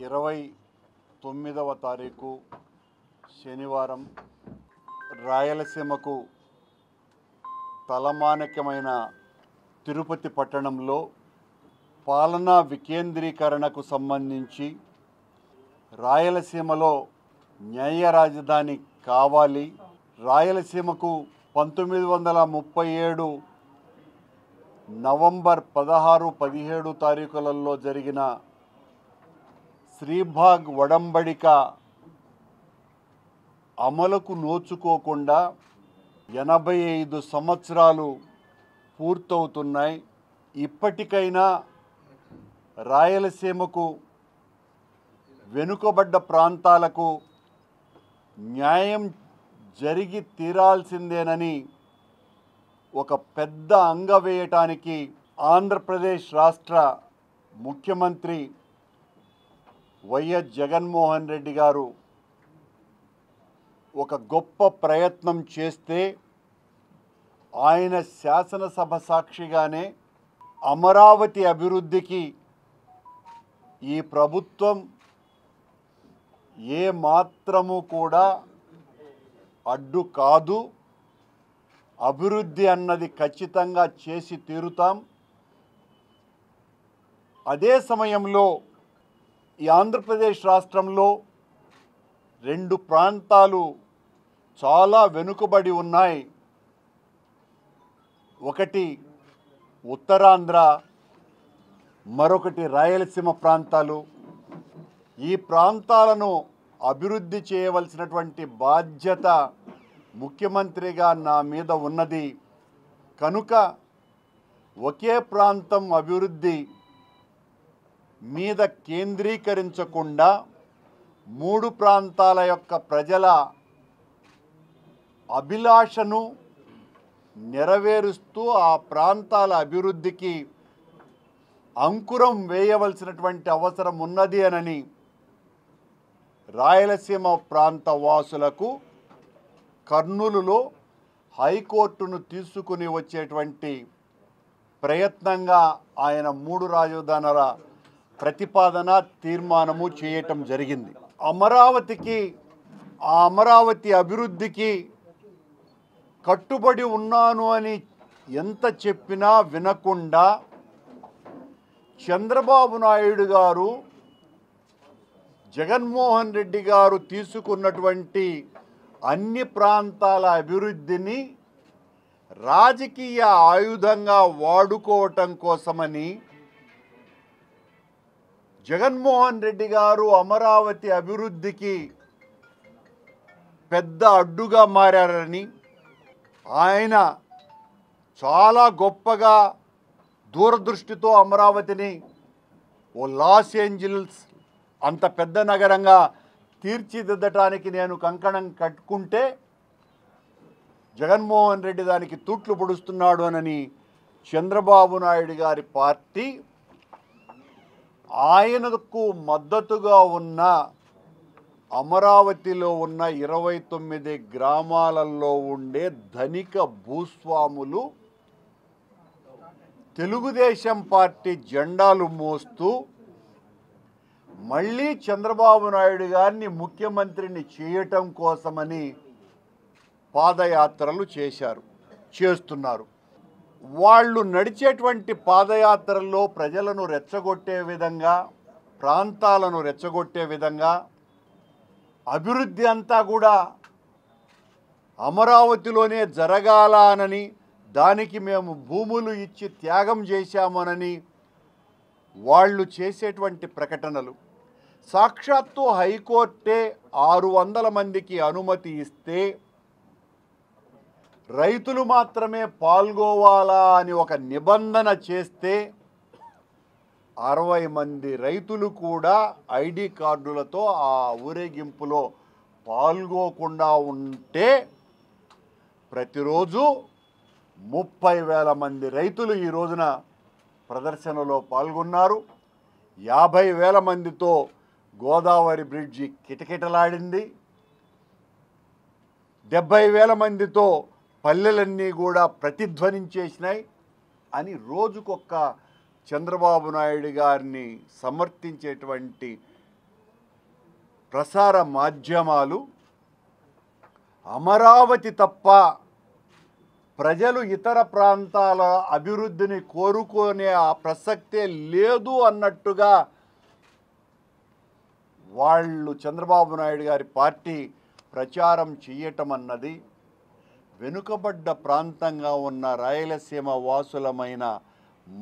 29వ తారీఖు శనివారం రాయలసీమకు తలమానికమైన తిరుపతి పట్టణంలో పాలనా వికేంద్రీకరణకు సంబంధించి రాయలసీమలో న్యాయ రాజధాని కావాలి, రాయలసీమకు 1937 నవంబర్ 16, 17 తారీఖులలో జరిగిన శ్రీభాగ్ వడంబడిక అమలుకు నోచుకోకుండా 85 సంవత్సరాలు పూర్తవుతున్నాయి. ఇప్పటికైనా రాయలసీమకు, వెనుకబడ్డ ప్రాంతాలకు న్యాయం జరిగి తీరాల్సిందేనని ఒక పెద్ద అంగ వేయటానికి ఆంధ్రప్రదేశ్ రాష్ట్ర ముఖ్యమంత్రి వైఎస్ జగన్మోహన్ రెడ్డి గారు ఒక గొప్ప ప్రయత్నం చేస్తే, ఆయన శాసనసభ సాక్షిగానే అమరావతి అభివృద్ధికి ఈ ప్రభుత్వం ఏ మాత్రము కూడా అడ్డు కాదు, అభివృద్ధి అన్నది ఖచ్చితంగా చేసి తీరుతాం. అదే సమయంలో ఈ ఆంధ్రప్రదేశ్ రాష్ట్రంలో రెండు ప్రాంతాలు చాలా వెనుకబడి ఉన్నాయి. ఒకటి ఉత్తరాంధ్ర, మరొకటి రాయలసీమ ప్రాంతాలు. ఈ ప్రాంతాలను అభివృద్ధి చేయవలసినటువంటి బాధ్యత ముఖ్యమంత్రిగా నా మీద ఉన్నది కనుక ఒకే ప్రాంతం అభివృద్ధి మీద కేంద్రీకరించకుండా మూడు ప్రాంతాల యొక్క ప్రజల అభిలాషను నెరవేరుస్తూ ఆ ప్రాంతాల అభివృద్ధికి అంకురం వేయవలసినటువంటి అవసరం ఉన్నది అనని రాయలసీమ ప్రాంత వాసులకు కర్నూలులో హైకోర్టును తీసుకుని వచ్చేటువంటి ప్రయత్నంగా ఆయన మూడు రాజధానుల ప్రతిపాదన తీర్మానము చేయటం జరిగింది. అమరావతికి, ఆ అమరావతి అభివృద్ధికి కట్టుబడి ఉన్నాను అని ఎంత చెప్పినా వినకుండా చంద్రబాబు నాయుడు గారు, జగన్మోహన్ రెడ్డి గారు తీసుకున్నటువంటి అన్ని ప్రాంతాల అభివృద్ధిని రాజకీయ ఆయుధంగా వాడుకోవటం కోసమని జగన్మోహన్ రెడ్డి గారు అమరావతి అభివృద్ధికి పెద్ద అడ్డుగా మారారని, ఆయన చాలా గొప్పగా దూరదృష్టితో అమరావతిని ఓ లాస్ ఏంజల్స్ అంత పెద్ద నగరంగా తీర్చిదిద్దటానికి నేను కంకణం కట్టుకుంటే జగన్మోహన్ రెడ్డి దానికి తూట్లు పొడుస్తున్నాడు అనని చంద్రబాబు నాయుడు గారి పార్టీ, ఆయనకు మద్దతుగా ఉన్న అమరావతిలో ఉన్న 29 గ్రామాలలో ఉండే ధనిక భూస్వాములు తెలుగుదేశం పార్టీ జెండాలు మోస్తూ మళ్ళీ చంద్రబాబు నాయుడు గారిని ముఖ్యమంత్రిని చేయటం కోసమని పాదయాత్రలు చేస్తున్నారు. వాళ్ళు నడిచేటువంటి పాదయాత్రల్లో ప్రజలను రెచ్చగొట్టే విధంగా, ప్రాంతాలను రెచ్చగొట్టే విధంగా అభివృద్ధి అంతా కూడా అమరావతిలోనే జరగాలనని, దానికి మేము భూములు ఇచ్చి త్యాగం చేశామనని వాళ్ళు చేసేటువంటి ప్రకటనలు, సాక్షాత్తు హైకోర్టే 600 మందికి అనుమతి ఇస్తే రైతులు మాత్రమే పాల్గొవాలా అని ఒక నిబంధన చేస్తే 60 మంది రైతులు కూడా ఐడి కార్డులతో ఆ ఊరేగింపులో పాల్గొకుండా ఉంటే ప్రతిరోజు 30,000 మంది రైతులు ఈ రోజున ప్రదర్శనలో పాల్గొన్నారు. 50,000 మందితో గోదావరి బ్రిడ్జి కిటకిటలాడింది. 70,000 మందితో పల్లెలన్నీ కూడా ప్రతిధ్వనించేసినాయి అని రోజుకొక్క చంద్రబాబు నాయుడు గారిని సమర్థించేటువంటి ప్రసార మాధ్యమాలు అమరావతి తప్ప ప్రజలు ఇతర ప్రాంతాల అభివృద్ధిని కోరుకునే ప్రసక్తే లేదు అన్నట్టుగా వాళ్ళు చంద్రబాబు నాయుడు గారి పార్టీ ప్రచారం చేయటం అన్నది వెనుకబడ్డ ప్రాంతంగా ఉన్న రాయలసీమ వాసులమైన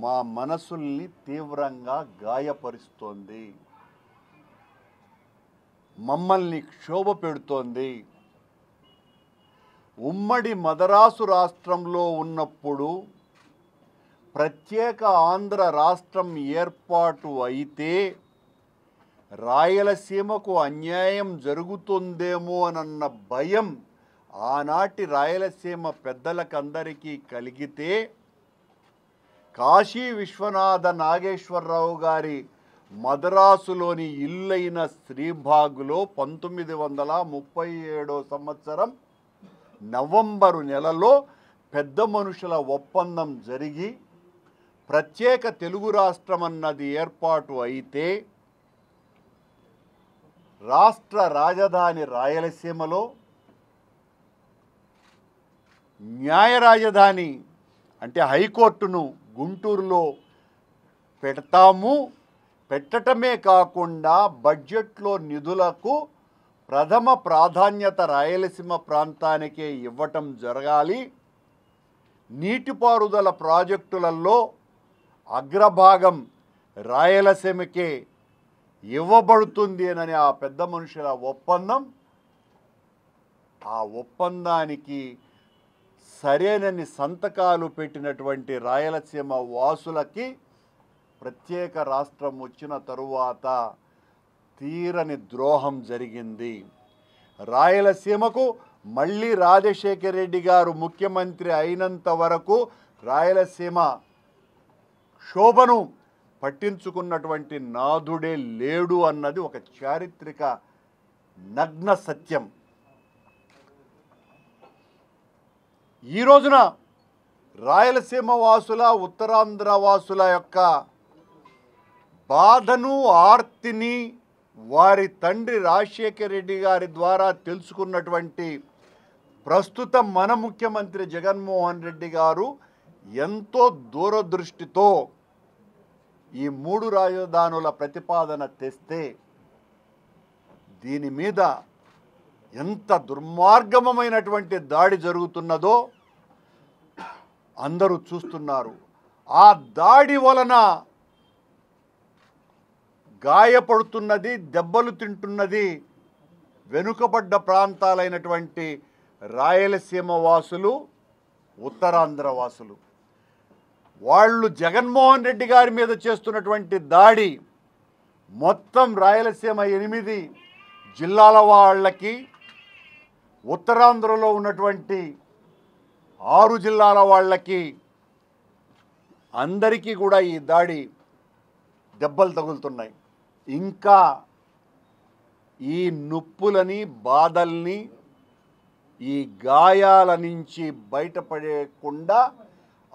మా మనసుల్ని తీవ్రంగా గాయపరుస్తోంది, మమ్మల్ని క్షోభ పెడుతోంది. ఉమ్మడి మదరాసు రాష్ట్రంలో ఉన్నప్పుడు ప్రత్యేక ఆంధ్ర రాష్ట్రం ఏర్పాటు అయితే రాయలసీమకు అన్యాయం జరుగుతుందేమో అన్న భయం ఆనాటి రాయలసీమ పెద్దలకందరికీ కలిగితే కాశీ విశ్వనాథ నాగేశ్వరరావు గారి మద్రాసులోని ఇల్లైన శ్రీభాగులో 1937వ సంవత్సరం నవంబరు నెలలో పెద్ద మనుషుల ఒప్పందం జరిగి ప్రత్యేక తెలుగు రాష్ట్రం అన్నది ఏర్పాటు అయితే రాష్ట్ర రాజధాని రాయలసీమలో, న్యాయ రాజధాని అంటే హైకోర్టును గుంటూరులో పెడతాము. పెట్టటమే కాకుండా బడ్జెట్లో నిధులకు ప్రథమ ప్రాధాన్యత రాయలసీమ ప్రాంతానికే ఇవ్వటం జరగాలి. నీటిపారుదల ప్రాజెక్టులలో అగ్రభాగం రాయలసీమకే ఇవ్వబడుతుంది అని ఆ పెద్ద మనుషుల ఒప్పందం. ఆ ఒప్పందానికి సరేనని సంతకాలు పెట్టినటువంటి రాయలసీమ వాసులకి ప్రత్యేక రాష్ట్రం వచ్చిన తరువాత తీరని ద్రోహం జరిగింది. రాయలసీమకు మళ్ళీ రాజశేఖర రెడ్డి గారు ముఖ్యమంత్రి అయినంత వరకు రాయలసీమ శోభను పట్టించుకున్నటువంటి నాదుడే లేడు అన్నది ఒక చారిత్రక నగ్న సత్యం. ఈ రోజున రాయలసీమ వాసుల, ఉత్తరాంధ్ర వాసుల యొక్క బాధను, ఆర్తిని వారి తండ్రి రాజశేఖర రెడ్డి గారి ద్వారా తెలుసుకున్నటువంటి ప్రస్తుత మన ముఖ్యమంత్రి జగన్మోహన్ రెడ్డి గారు ఎంతో దూరదృష్టితో ఈ 3 రాజధానుల ప్రతిపాదన తెస్తే దీని మీద ఎంత దుర్మార్గమైనటువంటి దాడి జరుగుతున్నదో అందరూ చూస్తున్నారు. ఆ దాడి వలన గాయపడుతున్నది, దెబ్బలు తింటున్నది వెనుకబడ్డ ప్రాంతాలైనటువంటి రాయలసీమ వాసులు, ఉత్తరాంధ్ర వాసులు. వాళ్ళు జగన్మోహన్ రెడ్డి గారి మీద చేస్తున్నటువంటి దాడి మొత్తం రాయలసీమ 8 జిల్లాల వాళ్ళకి, ఉత్తరాంధ్రలో ఉన్నటువంటి 6 జిల్లాల వాళ్ళకి అందరికీ కూడా ఈ దాడి దెబ్బలు తగులుతున్నాయి. ఇంకా ఈ నొప్పులని, బాధల్ని, ఈ గాయాల నుంచి బయటపడకుండా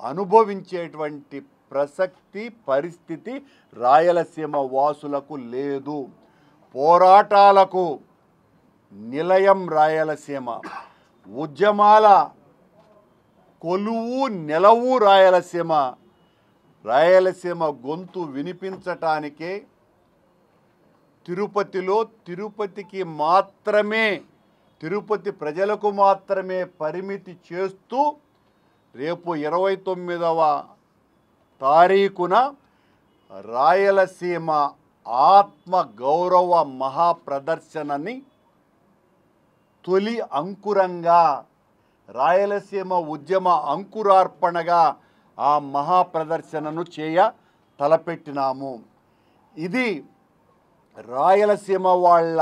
అనుభవించేటువంటి ప్రసక్తి, పరిస్థితి రాయలసీమ వాసులకు లేదు. పోరాటాలకు నిలయం రాయలసీమ, ఉద్యమాల కొలువు, నెలవు రాయలసీమ. రాయలసీమ గొంతు వినిపించటానికే తిరుపతిలో, తిరుపతికి మాత్రమే, తిరుపతి ప్రజలకు మాత్రమే పరిమితి చేస్తూ రేపు 29వ తారీఖున రాయలసీమ ఆత్మ గౌరవ మహాప్రదర్శనని తొలి అంకురంగా, రాయలసీమ ఉద్యమ అంకురార్పణగా ఆ మహాప్రదర్శనను చేయ తలపెట్టినాము. ఇది రాయలసీమ వాళ్ళ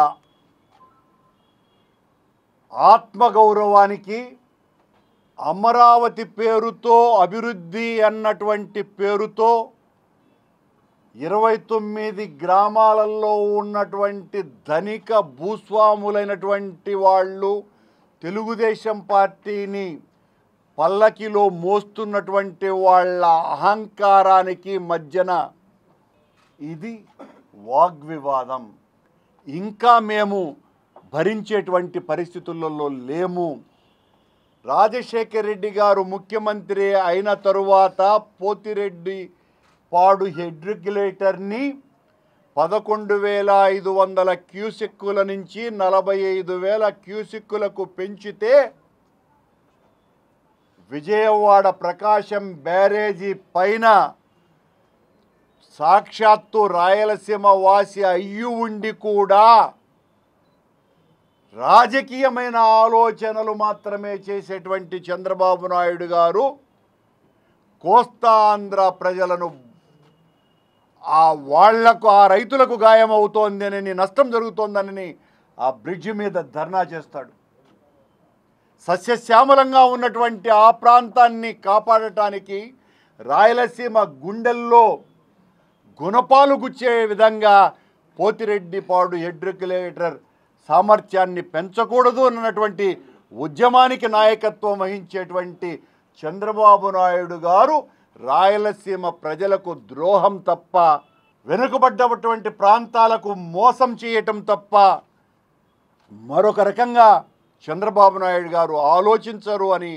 ఆత్మగౌరవానికి, అమరావతి పేరుతో, అభివృద్ధి అన్నటువంటి పేరుతో 29 గ్రామాలలో ఉన్నటువంటి ధనిక భూస్వాములైనటువంటి వాళ్ళు తెలుగుదేశం పార్టీని పల్లకిలో మోస్తున్నటువంటి వాళ్ళ అహంకారానికి మధ్యన ఇది వాగ్వివాదం. ఇంకా మేము భరించేటువంటి పరిస్థితుల్లో లేము. రాజశేఖర్ రెడ్డి గారు ముఖ్యమంత్రి అయిన తరువాత పోతిరెడ్డి పాడు హెడ్ రెగ్యులేటర్ని 11,500 క్యూసెక్కుల నుంచి 45,000 క్యూసెక్కులకు పెంచితే విజయవాడ ప్రకాశం బ్యారేజీ పైన సాక్షాత్తు రాయలసీమ వాసి అయ్యి ఉండి కూడా రాజకీయమైన ఆలోచనలు మాత్రమే చేసేటువంటి చంద్రబాబు నాయుడు గారు కోస్తాంధ్ర ప్రజలను వాళ్ళకు రైతులకు గాయం అవుతోందని నష్టం జరుగుతోందని ఆ బ్రిడ్జి మీద ధర్నా చేస్తాడు. సస్యశ్యామలంగా ఉన్నటువంటి ఆ ప్రాంతాన్ని కాపాడటానికి రాయలసీమ గుండెల్లో గుణపాలు గుచ్చే విధంగా పోతిరెడ్డిపాడు హెడ్ రెగ్యులేటర్ సామర్థ్యాన్ని పెంచకూడదు అన్నటువంటి ఉద్యమానికి నాయకత్వం వహించేటువంటి చంద్రబాబు నాయుడు గారు రాయలసీమ ప్రజలకు ద్రోహం తప్ప, వెనుకబడ్డటువంటి ప్రాంతాలకు మోసం చేయటం తప్ప మరొక రకంగా చంద్రబాబు నాయుడు గారు ఆలోచించరు అని